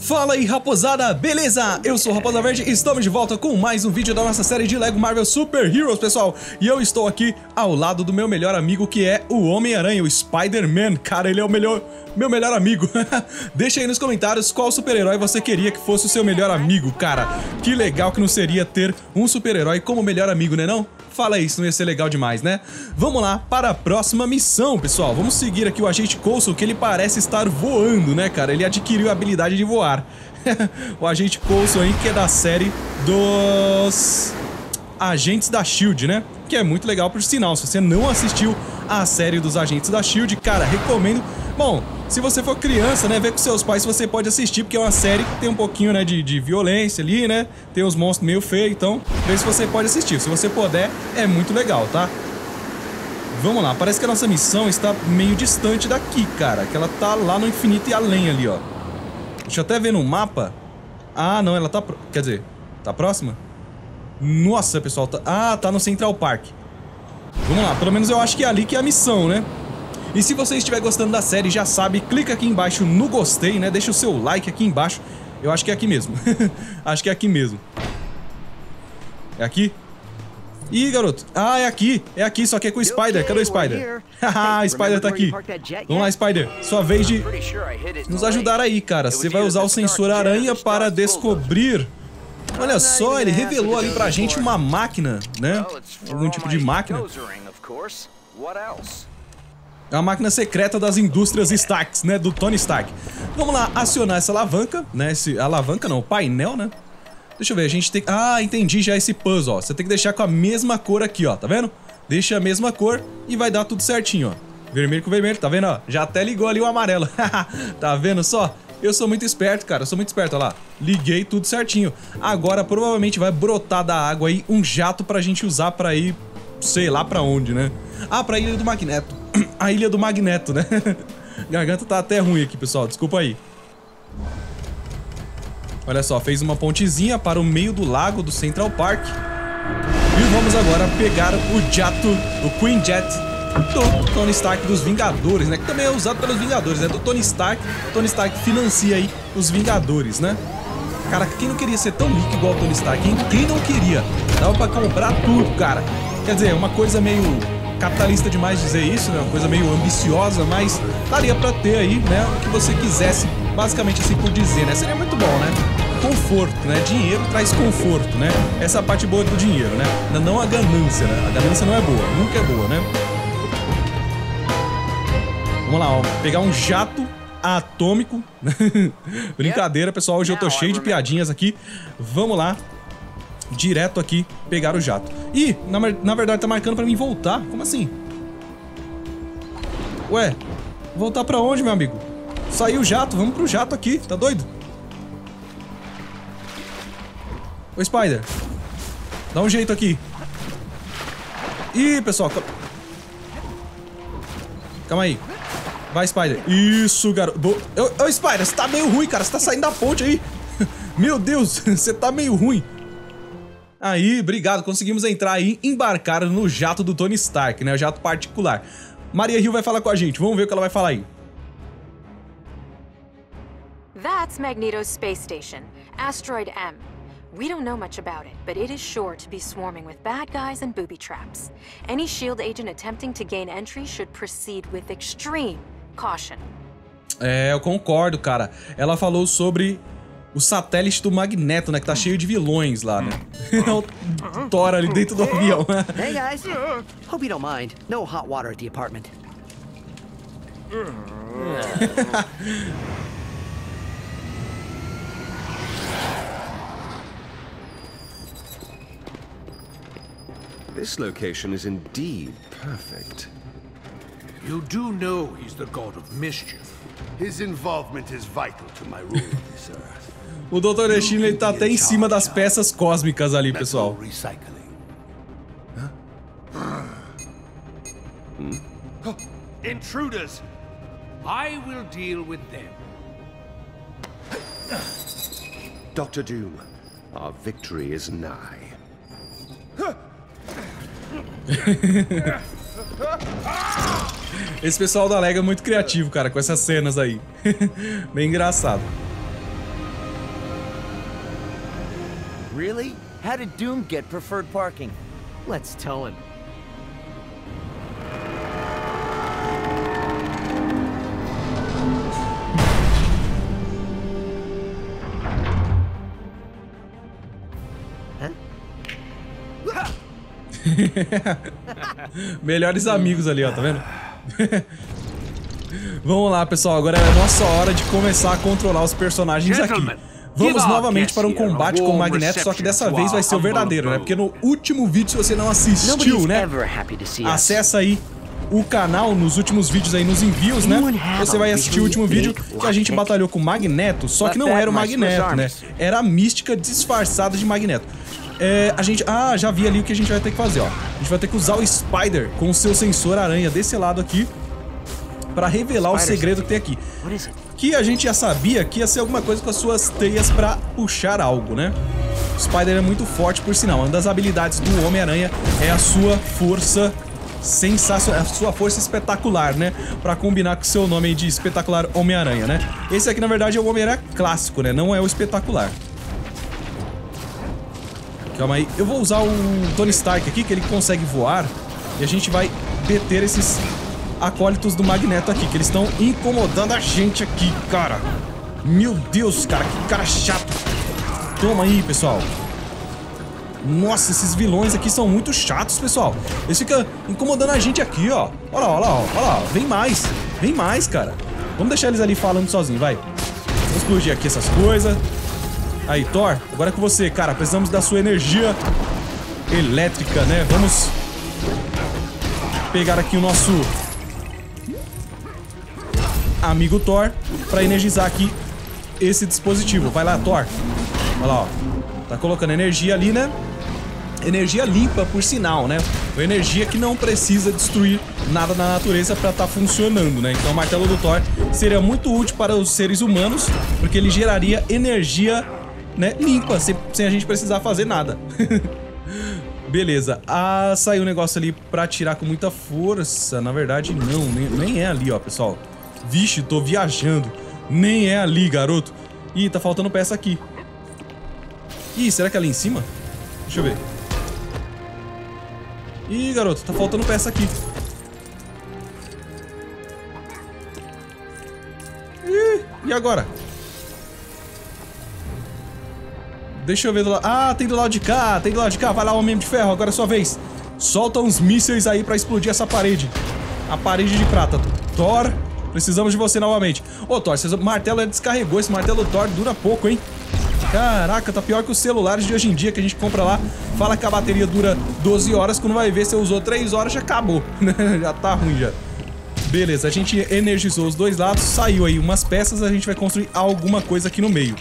Fala aí, raposada, beleza? Eu sou o Raposa Verde e estamos de volta com mais um vídeo da nossa série de LEGO Marvel Super Heroes, pessoal. E eu estou aqui ao lado do meu melhor amigo, que é o Homem-Aranha, o Spider-Man. Cara, ele é o meu melhor amigo. Deixa aí nos comentários qual super-herói você queria que fosse o seu melhor amigo, cara. Que legal que não seria ter um super-herói como melhor amigo, né não? Fala aí, isso não ia ser legal demais, né? Vamos lá para a próxima missão, pessoal. Vamos seguir aqui o Agente Coulson, que ele parece estar voando, né, cara? Ele adquiriu a habilidade de voar. O Agente Coulson aí, que é da série dos Agentes da Shield, né? Que é muito legal, por sinal. Se você não assistiu a série dos Agentes da Shield, cara, recomendo. Bom, se você for criança, né, vê com seus pais, você pode assistir, porque é uma série que tem um pouquinho, né, de violência ali, né? Tem uns monstros meio feios, então vê se você pode assistir. Se você puder, é muito legal, tá? Vamos lá, parece que a nossa missão está meio distante daqui, cara, que ela tá lá no infinito e além ali, ó. Deixa eu até ver no mapa. Ah, não, ela tá... Quer dizer, tá próxima? Nossa, pessoal, tá... Ah, tá no Central Park. Vamos lá, pelo menos eu acho que é ali que é a missão, né? E se você estiver gostando da série, já sabe, clica aqui embaixo no gostei, né? Deixa o seu like aqui embaixo. Eu acho que é aqui mesmo. Acho que é aqui mesmo. É aqui? Ih, garoto. Ah, é aqui. É aqui, só que é com o Spider. Cadê o Spider? Haha, Spider tá aqui. Vamos lá, Spider. Sua vez de nos ajudar aí, cara. Você vai usar o sensor aranha para descobrir... Olha só, ele revelou ali pra gente uma máquina, né? Algum tipo de máquina. A máquina secreta das indústrias Stark, né? Do Tony Stark. Vamos lá, acionar essa alavanca, né? Alavanca não, o painel, né? Deixa eu ver, a gente tem... Ah, entendi já esse puzzle, ó. Você tem que deixar com a mesma cor aqui, ó. Tá vendo? Deixa a mesma cor e vai dar tudo certinho, ó. Vermelho com vermelho, tá vendo, ó? Já até ligou ali o amarelo. Tá vendo só? Eu sou muito esperto, cara. Eu sou muito esperto, ó lá. Liguei tudo certinho. Agora, provavelmente, vai brotar da água aí um jato pra gente usar pra ir... Sei lá pra onde, né? Ah, pra Ilha do Magneto. A Ilha do Magneto, né? Garganta tá até ruim aqui, pessoal. Desculpa aí. Olha só, fez uma pontezinha para o meio do lago do Central Park. E vamos agora pegar o jato, o Quinjet do Tony Stark dos Vingadores, né? Que também é usado pelos Vingadores, né? Do Tony Stark. Tony Stark financia aí os Vingadores, né? Cara, quem não queria ser tão rico igual o Tony Stark, hein? Quem não queria? Dava pra comprar tudo, cara. Quer dizer, uma coisa meio capitalista demais dizer isso, né? Uma coisa meio ambiciosa, mas daria pra ter aí, né? O que você quisesse, basicamente assim por dizer, né? Seria muito bom, né? Conforto, né? Dinheiro traz conforto, né? Essa é a parte boa do dinheiro, né? Não a ganância, né? A ganância não é boa, nunca é boa, né? Vamos lá, ó. Pegar um jato atômico. Brincadeira, pessoal. Hoje eu tô cheio de piadinhas aqui. Vamos lá. Direto aqui, pegar o jato. Ih, na verdade tá marcando pra mim voltar. Como assim? Ué, voltar pra onde, meu amigo? Saiu o jato, vamos pro jato aqui. Tá doido? Ô, Spider, dá um jeito aqui. Ih, pessoal, calma aí. Vai, Spider. Isso, garoto. Ô, Spider, você tá meio ruim, cara. Você tá saindo da ponte aí. Meu Deus, você tá meio ruim. Aí, obrigado. Conseguimos entrar aí e embarcar no jato do Tony Stark, né? O jato particular. Maria Hill vai falar com a gente. Vamos ver o que ela vai falar aí. That's Magneto's space station, Asteroid M. We don't know much about it, but it is sure to be swarming with bad guys and booby traps. Any S.H.I.E.L.D. agent attempting to gain entry should proceed with extreme caution. É, eu concordo, cara. Ela falou sobre o satélite do Magneto, né? Que tá cheio de vilões lá, né? É o Thor ali dentro do avião. Hey, guys. Hope you don't mind. No hot water at the apartment. This location is indeed perfect. You do know he's the god of mischief. His involvement is vital to my rule on this earth. O Dr. Strange tá até em cima das peças cósmicas ali, pessoal. Intruders. I will deal with them. Doctor Doom, our victory is nigh. Esse pessoal da LEGO é muito criativo, cara, com essas cenas aí. Bem engraçado. Really? How did Doom get preferred parking? Let's tell him. Hã? Melhores amigos ali, ó, tá vendo? Vamos lá, pessoal, agora é a nossa hora de começar a controlar os personagens aqui. Vamos novamente para um combate com o Magneto, só que dessa vez vai ser o verdadeiro, né? Porque no último vídeo, se você não assistiu, né? Acessa aí o canal nos últimos vídeos aí, nos envios, né? Você vai assistir o último vídeo que a gente batalhou com o Magneto, só que não era o Magneto, né? Era a Mística disfarçada de Magneto. É, a gente... Ah, já vi ali o que a gente vai ter que fazer, ó. A gente vai ter que usar o Spider com o seu sensor aranha desse lado aqui pra revelar o segredo que tem aqui. Que a gente já sabia que ia ser alguma coisa com as suas teias pra puxar algo, né? O Spider é muito forte, por sinal. Uma das habilidades do Homem-Aranha é a sua força sensacional, a sua força espetacular, né? Pra combinar com o seu nome aí de espetacular Homem-Aranha, né? Esse aqui, na verdade, é o Homem-Aranha clássico, né? Não é o espetacular. Calma aí, eu vou usar o Tony Stark aqui, que ele consegue voar. E a gente vai deter esses acólitos do Magneto aqui, que eles estão incomodando a gente aqui, cara. Meu Deus, cara, que cara chato. Toma aí, pessoal. Nossa, esses vilões aqui são muito chatos, pessoal. Eles ficam incomodando a gente aqui, ó. Olha lá, olha lá, olha lá. Vem mais, cara. Vamos deixar eles ali falando sozinho, vai. Vamos explodir aqui essas coisas. Aí, Thor, agora é com você, cara. Precisamos da sua energia elétrica, né? Vamos pegar aqui o nosso amigo Thor pra energizar aqui esse dispositivo. Vai lá, Thor. Olha lá, ó. Tá colocando energia ali, né? Energia limpa, por sinal, né? Uma energia que não precisa destruir nada na natureza pra tá funcionando, né? Então o martelo do Thor seria muito útil para os seres humanos, porque ele geraria energia, né, limpa, sem a gente precisar fazer nada. Beleza. Ah, saiu um negócio ali pra atirar com muita força. Na verdade, não. Nem é ali, ó, pessoal. Vixe, tô viajando. Nem é ali, garoto. Ih, tá faltando peça aqui. Ih, será que é ali em cima? Deixa eu ver. Ih, garoto, tá faltando peça aqui. Ih, e agora? Deixa eu ver do lado... Ah, tem do lado de cá, tem do lado de cá. Vai lá, Homem de Ferro, agora é sua vez. Solta uns mísseis aí pra explodir essa parede. A parede de prata. Thor, precisamos de você novamente. Ô, Thor, o martelo descarregou. Esse martelo do Thor dura pouco, hein? Caraca, tá pior que os celulares de hoje em dia que a gente compra lá. Fala que a bateria dura 12 horas. Quando vai ver, você usou 3 horas, já acabou. Já tá ruim, já. Beleza, a gente energizou os dois lados. Saiu aí umas peças, a gente vai construir alguma coisa aqui no meio.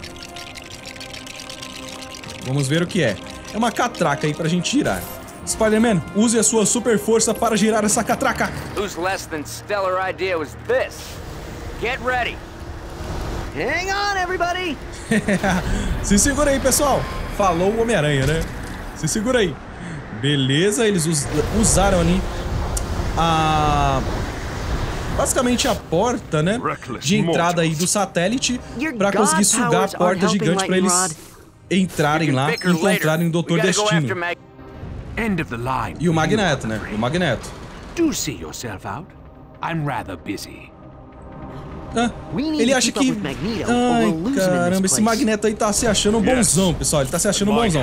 Vamos ver o que é. É uma catraca aí pra gente girar. Spider-Man, use a sua super força para girar essa catraca. Whose less than stellar idea was this? Get ready. Hang on, everybody. Se segura aí, pessoal. Falou o Homem-Aranha, né? Se segura aí. Beleza, eles usaram ali a... basicamente a porta, né? De entrada aí do satélite pra conseguir sugar a porta gigante pra eles... entrarem lá e encontrarem o Doutor Destino. E o Magneto, né? O Magneto. Ah, ele acha que... Ai, caramba, esse Magneto aí tá se achando bonzão, pessoal. Ele tá se achando bonzão.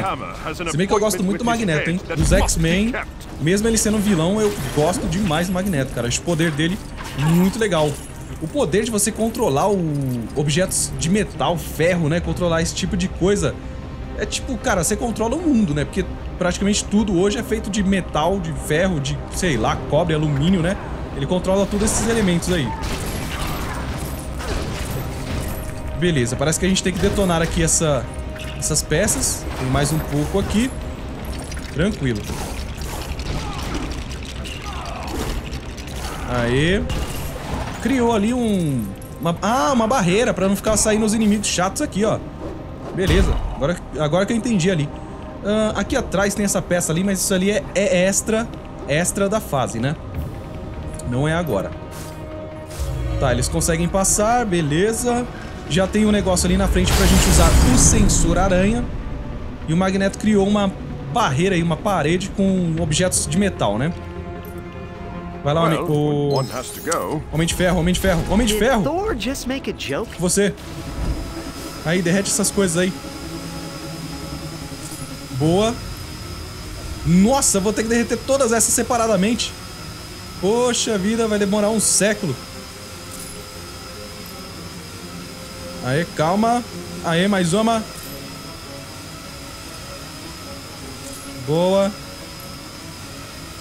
Se bem que eu gosto muito do Magneto, hein? Dos X-Men, mesmo ele sendo vilão, eu gosto demais do Magneto, cara. Acho o poder dele muito legal. O poder de você controlar objetos de metal, ferro, né? Controlar esse tipo de coisa. É tipo, cara, você controla o mundo, né? Porque praticamente tudo hoje é feito de metal, de ferro, de, sei lá, cobre, alumínio, né? Ele controla todos esses elementos aí. Beleza, parece que a gente tem que detonar aqui essas peças. Tem mais um pouco aqui. Tranquilo. Aê. Criou ali uma barreira pra não ficar saindo os inimigos chatos aqui, ó. Beleza, agora que eu entendi ali. Aqui atrás tem essa peça ali, mas isso ali é extra da fase, né? Não é agora. Tá, eles conseguem passar, beleza. Já tem um negócio ali na frente pra gente usar o sensor aranha. E o Magneto criou uma barreira aí, uma parede com objetos de metal, né? Vai lá, Homem de Ferro. Você. Aí, derrete essas coisas aí. Boa. Nossa, vou ter que derreter todas essas separadamente. Poxa vida, vai demorar um século. Aê, calma. Aê, mais uma. Boa.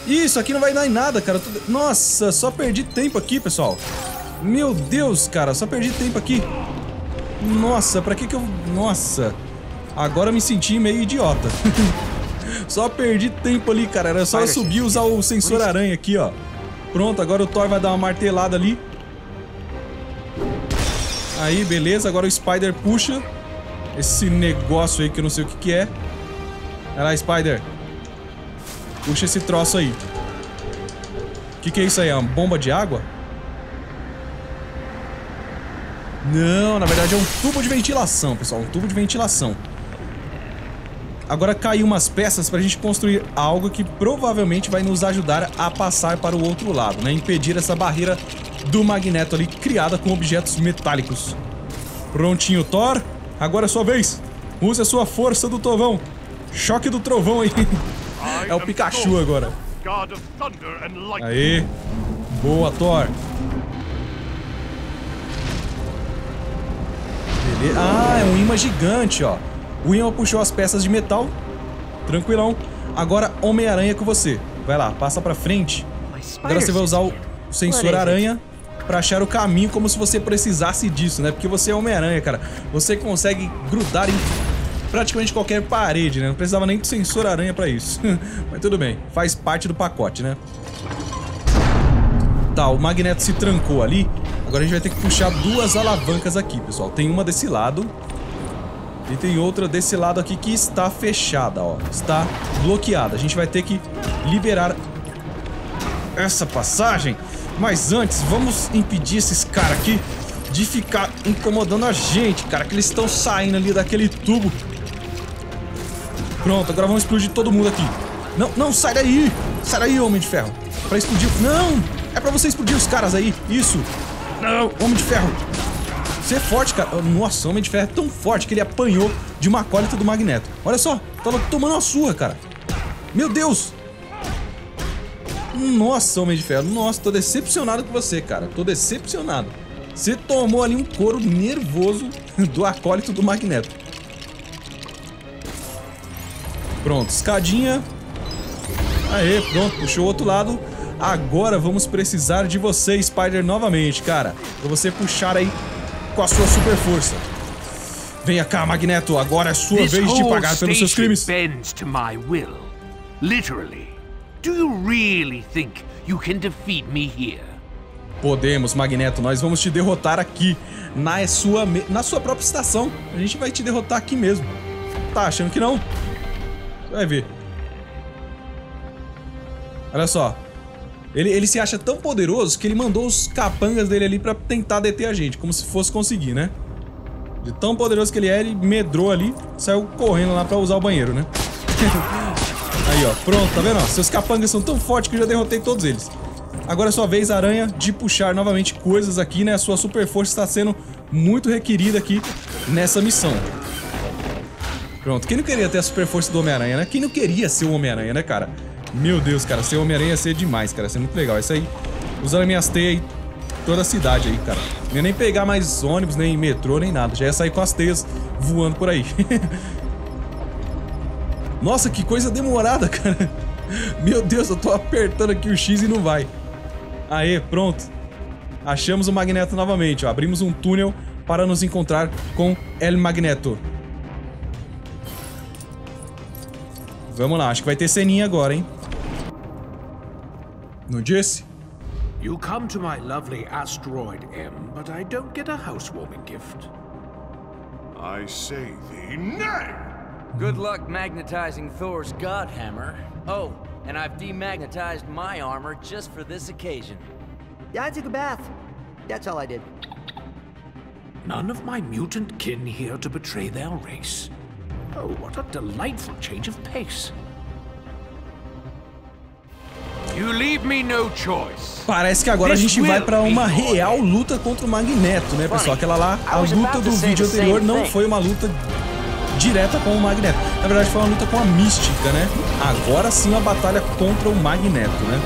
Isso aqui não vai dar em nada, cara. Nossa, só perdi tempo aqui, pessoal. Meu Deus, cara, só perdi tempo aqui. Nossa, pra que que eu... Nossa. Agora eu me senti meio idiota. Só perdi tempo ali, cara. Era só eu subir e usar o sensor aranha aqui, ó. Pronto, agora o Thor vai dar uma martelada ali. Aí, beleza. Agora o Spider puxa esse negócio aí que eu não sei o que que é. Vai lá, Spider. Puxa esse troço aí. Que é isso aí? É uma bomba de água? Não, na verdade é um tubo de ventilação, pessoal. Um tubo de ventilação. Agora caiu umas peças pra gente construir algo que provavelmente vai nos ajudar a passar para o outro lado, né? Impedir essa barreira do Magneto ali, criada com objetos metálicos. Prontinho, Thor. Agora é sua vez. Use a sua força do trovão. Choque do trovão aí. É o Pikachu agora. Aí. Boa, Thor. Beleza. Ah, é um imã gigante, ó. O imã puxou as peças de metal. Tranquilão. Agora, Homem-Aranha com você. Vai lá, passa pra frente. Agora você vai usar o sensor aranha pra achar o caminho, como se você precisasse disso, né? Porque você é Homem-Aranha, cara. Você consegue grudar em praticamente qualquer parede, né? Não precisava nem do sensor aranha pra isso. Mas tudo bem, faz parte do pacote, né? Tá, o Magneto se trancou ali. Agora a gente vai ter que puxar duas alavancas aqui, pessoal. Tem uma desse lado. E tem outra desse lado aqui que está fechada, ó. Está bloqueada. A gente vai ter que liberar essa passagem. Mas antes, vamos impedir esses caras aqui de ficar incomodando a gente, cara. Que eles estão saindo ali daquele tubo. Pronto, agora vamos explodir todo mundo aqui. Não, não, sai daí. Sai daí, Homem de Ferro. Pra explodir... Não! É pra você explodir os caras aí. Isso. Não, Homem de Ferro. Você é forte, cara. Nossa, o Homem de Ferro é tão forte que ele apanhou de uma acólita do Magneto. Olha só, tava tomando uma surra, cara. Meu Deus! Nossa, Homem de Ferro. Nossa, tô decepcionado com você, cara. Tô decepcionado. Você tomou ali um couro nervoso do acólito do Magneto. Pronto, escadinha. Aê, pronto, puxou o outro lado. Agora vamos precisar de você, Spider, novamente, cara. Pra você puxar aí com a sua super força. Venha cá, Magneto, agora é sua vez de pagar pelos seus crimes. Podemos, Magneto, nós vamos te derrotar aqui na sua própria estação. A gente vai te derrotar aqui mesmo. Tá achando que não? Vai ver. Olha só. Ele se acha tão poderoso que ele mandou os capangas dele ali pra tentar deter a gente, como se fosse conseguir, né? De tão poderoso que ele é, ele medrou ali, saiu correndo lá pra usar o banheiro, né? Aí, ó, pronto, tá vendo? Ó, seus capangas são tão fortes que eu já derrotei todos eles. Agora é sua vez, Aranha, de puxar novamente coisas aqui, né? A sua super força está sendo muito requerida aqui nessa missão. Pronto, quem não queria ter a super força do Homem-Aranha, né? Quem não queria ser o Homem-Aranha, né, cara? Meu Deus, cara, ser Homem-Aranha ia ser demais, cara. Ia ser muito legal. Isso aí, usando minhas teias aí, toda a cidade aí, cara. Não ia nem pegar mais ônibus, nem metrô, nem nada. Já ia sair com as teias voando por aí. Nossa, que coisa demorada, cara. Meu Deus, eu tô apertando aqui o X e não vai. Aê, pronto. Achamos o Magneto novamente, ó. Abrimos um túnel para nos encontrar com El Magneto. Vamos lá, acho que vai ter ceninha agora, hein? Não disse? You come to my lovely asteroid M, but I don't get a housewarming gift. I say thee nay. Good luck magnetizing Thor's god hammer. Oh, and I've demagnetized my armor just for this occasion. I took a bath. That's all I did. None of my mutant kin here to betray their race. Oh, what a delightful change of pace. You leave me no choice. Parece que agora a gente vai para uma real luta contra o Magneto, né, pessoal? Aquela lá, a luta do vídeo anterior não foi uma luta direta com o Magneto. Na verdade, foi uma luta com a Mística, né? Agora sim, uma batalha contra o Magneto, né?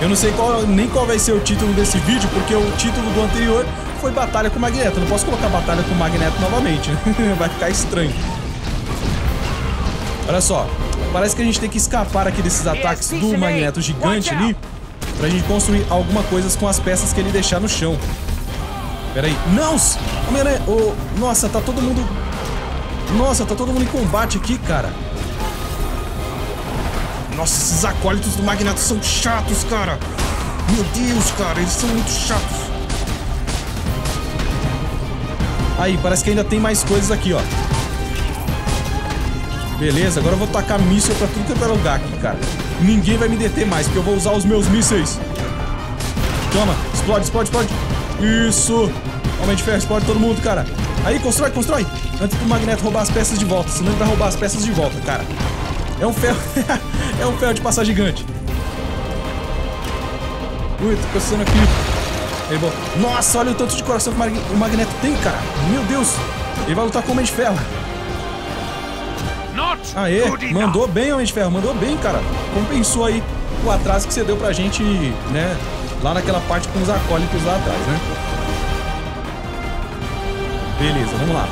Eu não sei nem qual vai ser o título desse vídeo, porque o título do anterior foi Batalha com o Magneto. Eu não posso colocar Batalha com o Magneto novamente, né? Vai ficar estranho. Olha só, parece que a gente tem que escapar aqui desses ataques do Magneto gigante ali, pra gente construir alguma coisa com as peças que ele deixar no chão. Pera aí. Não! Homem-Aranha... Oh, nossa, tá todo mundo... Nossa, tá todo mundo em combate aqui, cara. Nossa, esses acólitos do Magneto são chatos, cara. Meu Deus, cara, eles são muito chatos. Aí, parece que ainda tem mais coisas aqui, ó. Beleza, agora eu vou tacar míssil pra tudo que eu lugar aqui, cara. Ninguém vai me deter mais, porque eu vou usar os meus mísseis. Toma, explode, explode, explode. Isso. Homem de Ferro, explode todo mundo, cara. Aí, constrói, constrói. Antes do Magneto roubar as peças de volta. Senão ele vai roubar as peças de volta, cara. É um ferro. É um ferro de passar gigante. Ui, tô pensando aqui. Ele bom. Nossa, olha o tanto de coração que o Magneto tem, cara. Meu Deus. Ele vai lutar com o Homem de Ferro. Aê, mandou bem, Homem de Ferro. Mandou bem, cara. Compensou aí o atraso que você deu pra gente, né? Lá naquela parte com os acólitos lá atrás, né? Beleza, vamos lá.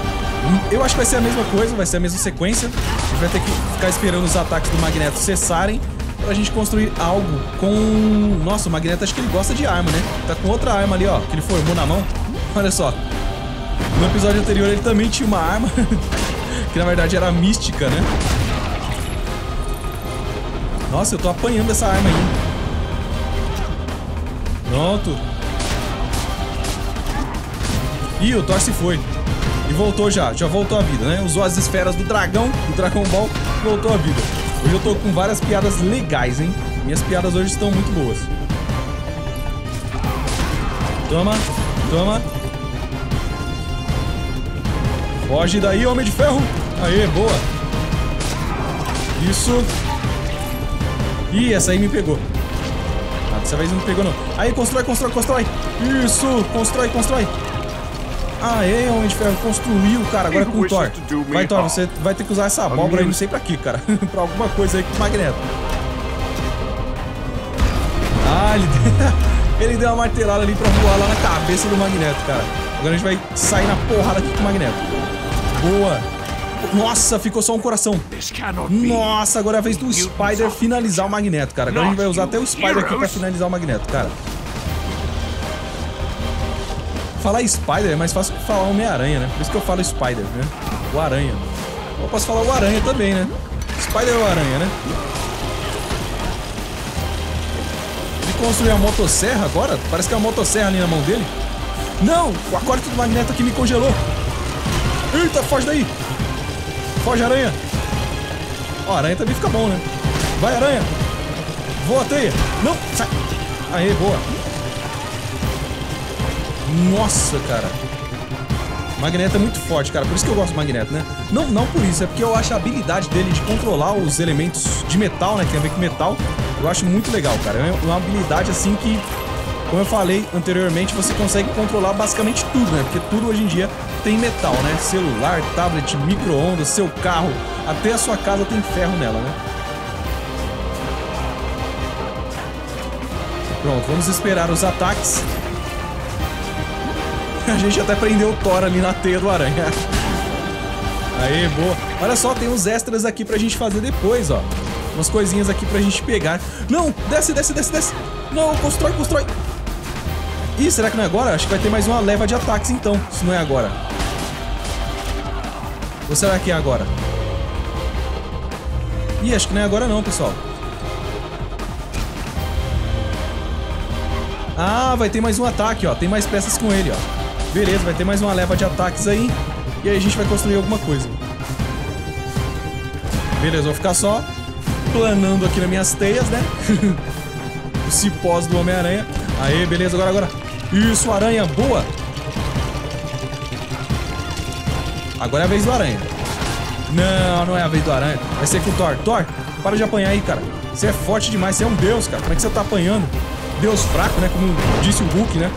Eu acho que vai ser a mesma coisa, vai ser a mesma sequência. A gente vai ter que ficar esperando os ataques do Magneto cessarem pra gente construir algo com... Nossa, o Magneto acho que ele gosta de arma, né? Tá com outra arma ali, ó, que ele formou na mão. Olha só. No episódio anterior ele também tinha uma arma que na verdade era mística, né? Nossa, eu tô apanhando essa arma aí. Pronto. Ih, o Thor se foi. E voltou já voltou a vida, né? Usou as esferas do dragão, do Dragon Ball, voltou a vida. Hoje eu tô com várias piadas legais, hein? Minhas piadas hoje estão muito boas. Toma, toma. Foge daí, Homem de Ferro. Aê, boa. Isso. Ih, essa aí me pegou. Ah, dessa vez não me pegou, não. Aí, constrói, constrói, constrói. Isso, constrói, constrói. Aê, Homem de Ferro, construiu, cara, agora com o Thor. Vai, Thor, você vai ter que usar essa abóbora aí, não sei pra quê, cara. Pra alguma coisa aí com o Magneto. Ah, ele deu uma martelada ali pra voar lá na cabeça do Magneto, cara. Agora a gente vai sair na porrada aqui com o Magneto. Boa. Nossa, ficou só um coração. Nossa, agora é a vez do Spider finalizar o Magneto, cara. Agora a gente vai usar até o Spider aqui pra finalizar o Magneto, cara. Falar Spider é mais fácil que falar Homem-Aranha, né? Por isso que eu falo Spider, né? O Aranha. Eu posso falar o Aranha também, né? Spider é o Aranha, né? Ele construiu a motosserra agora? Parece que é uma motosserra ali na mão dele. Não! O acólito do Magneto aqui me congelou. Eita, foge daí! Foge, Aranha! Ó, Aranha também fica bom, né? Vai, Aranha! Voa, teia! Não! Sai! Aê, boa! Nossa, cara. Magneto é muito forte, cara. Por isso que eu gosto do Magneto, né? Não, não por isso. É porque eu acho a habilidade dele de controlar os elementos de metal, né? Que tem a ver com metal. Eu acho muito legal, cara. É uma habilidade, assim, que... Como eu falei anteriormente, você consegue controlar basicamente tudo, né? Porque tudo hoje em dia tem metal, né? Celular, tablet, micro-ondas, seu carro. Até a sua casa tem ferro nela, né? Pronto, vamos esperar os ataques. A gente até prendeu o Thor ali na teia do Aranha. Aê, boa. Olha só, tem uns extras aqui pra gente fazer depois, ó. Umas coisinhas aqui pra gente pegar. Não, desce, desce, desce, desce. Não, constrói, constrói. Ih, será que não é agora? Acho que vai ter mais uma leva de ataques então, se não é agora. Ou será que é agora? Ih, acho que não é agora não, pessoal. Ah, vai ter mais um ataque, ó. Tem mais peças com ele, ó. Beleza, vai ter mais uma leva de ataques aí. E aí a gente vai construir alguma coisa. Beleza, vou ficar só planando aqui nas minhas teias, né? Os cipós do Homem-Aranha. Aê, beleza, agora, agora. Isso, Aranha, boa. Agora é a vez do Aranha. Não, não é a vez do Aranha. Vai ser com o Thor. Thor, para de apanhar aí, cara. Você é forte demais, você é um deus, cara. Como é que você tá apanhando? Deus fraco, né? Como disse o Hulk, né?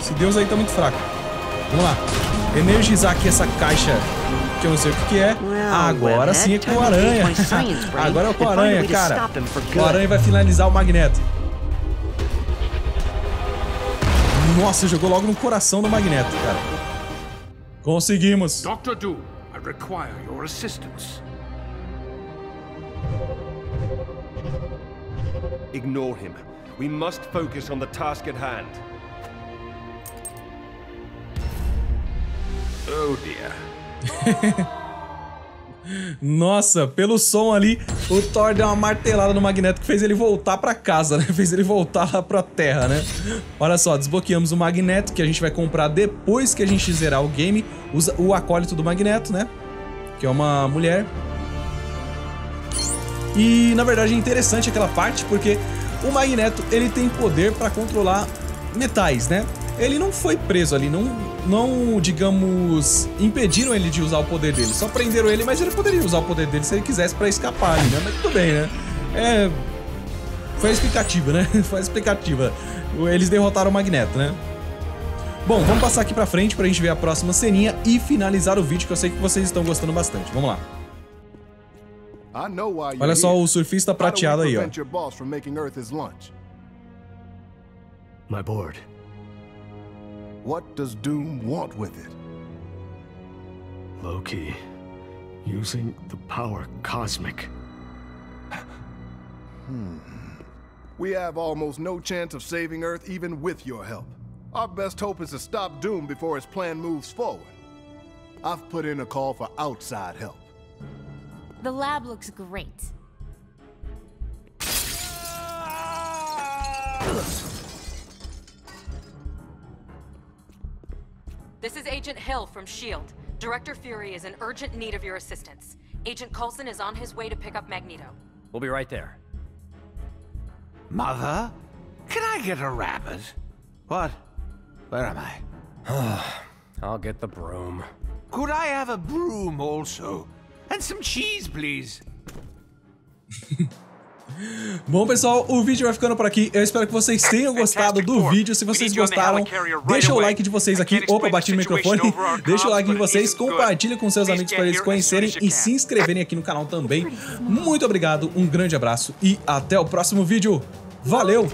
Esse deus aí tá muito fraco. Vamos lá. Energizar aqui essa caixa que eu não sei o que é. Agora sim é com o Aranha. Agora é com o Aranha, cara. O Aranha vai finalizar o Magneto. Nossa, jogou logo no coração do Magneto, cara. Conseguimos. Dr. Doom, I require your assistance. Ignore him. We must focus on the task at hand. Oh dear. Nossa, pelo som ali, o Thor deu uma martelada no Magneto que fez ele voltar pra casa, né? Fez ele voltar lá pra terra, né? Olha só, desbloqueamos o Magneto, que a gente vai comprar depois que a gente zerar o game. O acólito do Magneto, né? Que é uma mulher. E, na verdade, é interessante aquela parte, porque o Magneto, ele tem poder pra controlar metais, né? Ele não foi preso ali, não, digamos, impediram ele de usar o poder dele. Só prenderam ele, mas ele poderia usar o poder dele se ele quisesse pra escapar ali, né? Mas tudo bem, né? É... foi explicativa, né? Foi explicativa. Eles derrotaram o Magneto, né? Bom, vamos passar aqui pra frente pra gente ver a próxima ceninha e finalizar o vídeo, que eu sei que vocês estão gostando bastante. Vamos lá. Olha só o surfista prateado aí, ó. My board. What does Doom want with it? Loki, using the power cosmic. We have almost no chance of saving Earth even with your help. Our best hope is to stop Doom before his plan moves forward. I've put in a call for outside help. The lab looks great. This is Agent Hill from S.H.I.E.L.D. Director Fury is in urgent need of your assistance. Agent Coulson is on his way to pick up Magneto. We'll be right there. Mother? Can I get a rabbit? What? Where am I? I'll get the broom. Could I have a broom also? And some cheese, please. Bom, pessoal, o vídeo vai ficando por aqui. Eu espero que vocês tenham gostado do vídeo. Se vocês gostaram, deixa o like de vocês aqui. Opa, bati no microfone. Deixa o like de vocês, compartilha com seus amigos para eles conhecerem e se inscreverem aqui no canal também. Muito obrigado, um grande abraço e até o próximo vídeo. Valeu!